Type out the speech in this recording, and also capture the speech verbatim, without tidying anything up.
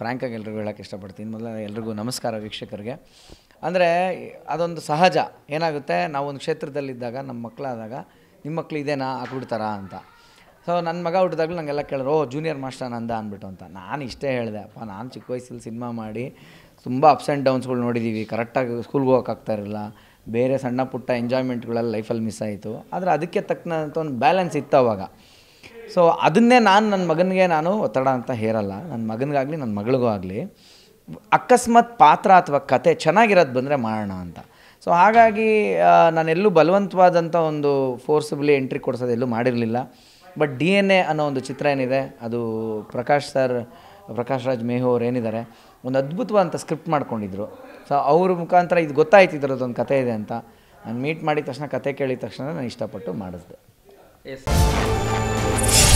ಫ್ರಾಂಕಾಗಿ ಎಲ್ಲರಿಗೂ ಹೇಳಕ್ಕೆ ಇಷ್ಟಪಡ್ತೀನಿ. ಮೊದಲ ಎಲ್ಲರಿಗೂ ನಮಸ್ಕಾರ ವೀಕ್ಷಕರಿಗೆ. ಅಂದರೆ ಅದೊಂದು ಸಹಜ. ಏನಾಗುತ್ತೆ, ನಾವೊಂದು ಕ್ಷೇತ್ರದಲ್ಲಿದ್ದಾಗ ನಮ್ಮ ಮಕ್ಕಳಾದಾಗ ನಿಮ್ಮ ಮಕ್ಕಳು ಇದೇನಾ ಆಗ್ಬಿಡ್ತಾರಾ ಅಂತ. ಸೊ ನನ್ನ ಮಗ ಹುಟ್ಟಿದಾಗಲೂ ನಂಗೆಲ್ಲ ಕೇಳಿದ್ರು, ಓ ಜೂನಿಯರ್ ಮಾಸ್ಟರ್ ನಂದ ಅಂದ್ಬಿಟ್ಟು ಅಂತ. ನಾನು ಇಷ್ಟೇ ಹೇಳಿದೆ, ಅಪ್ಪ ನಾನು ಚಿಕ್ಕ ವಯಸ್ಸಲ್ಲಿ ಸಿನಿಮಾ ಮಾಡಿ ತುಂಬ ಅಪ್ಸ್ ಆ್ಯಂಡ್ ಡೌನ್ಸ್ಗಳು ನೋಡಿದ್ದೀವಿ. ಕರೆಕ್ಟಾಗಿ ಸ್ಕೂಲ್ಗೆ ಹೋಗೋಕ್ಕಾಗ್ತಾ ಇರಲಿಲ್ಲ, ಬೇರೆ ಸಣ್ಣ ಪುಟ್ಟ ಎಂಜಾಯ್ಮೆಂಟ್ಗಳೆಲ್ಲ ಲೈಫಲ್ಲಿ ಮಿಸ್ ಆಯಿತು. ಆದರೆ ಅದಕ್ಕೆ ತಕ್ಕಂಥ ಒಂದು ಬ್ಯಾಲೆನ್ಸ್ ಇತ್ತು ಅವಾಗ. ಸೊ ಅದನ್ನೇ ನಾನು ನನ್ನ ಮಗನಿಗೆ ನಾನು ಒತ್ತಡ ಅಂತ ಹೇರಲ್ಲ, ನನ್ನ ಮಗನಿಗಾಗಲಿ ನನ್ನ ಮಗಳಿಗೂ ಆಗಲಿ. ಅಕಸ್ಮಾತ್ ಪಾತ್ರ ಅಥವಾ ಕತೆ ಚೆನ್ನಾಗಿರೋದು ಬಂದರೆ ಮಾಡೋಣ ಅಂತ. ಸೊ ಹಾಗಾಗಿ ನಾನೆಲ್ಲೂ ಬಲವಂತವಾದಂಥ ಒಂದು ಫೋರ್ಸಬಲಿ ಎಂಟ್ರಿ ಕೊಡಿಸೋದೆಲ್ಲೂ ಮಾಡಿರಲಿಲ್ಲ. ಬಟ್ ಡಿ ಎನ್ ಎ ಅನ್ನೋ ಒಂದು ಚಿತ್ರ ಏನಿದೆ, ಅದು ಪ್ರಕಾಶ್ ಸರ್, ಪ್ರಕಾಶ್ ರಾಜ್ ಮೇಹು ಅವ್ರು ಏನಿದ್ದಾರೆ, ಒಂದು ಅದ್ಭುತವಾದಂಥ ಸ್ಕ್ರಿಪ್ಟ್ ಮಾಡ್ಕೊಂಡಿದ್ರು. ಸೊ ಅವ್ರ ಮುಖಾಂತರ ಇದು ಗೊತ್ತಾಯ್ತಿದ್ರದ್ದೊಂದು ಕತೆ ಇದೆ ಅಂತ. ನಾನು ಮೀಟ್ ಮಾಡಿದ ತಕ್ಷಣ, ಕತೆ ಕೇಳಿದ ತಕ್ಷಣ ನಾನು ಇಷ್ಟಪಟ್ಟು ಮಾಡಿಸ್ದೆ. ಎಸ್.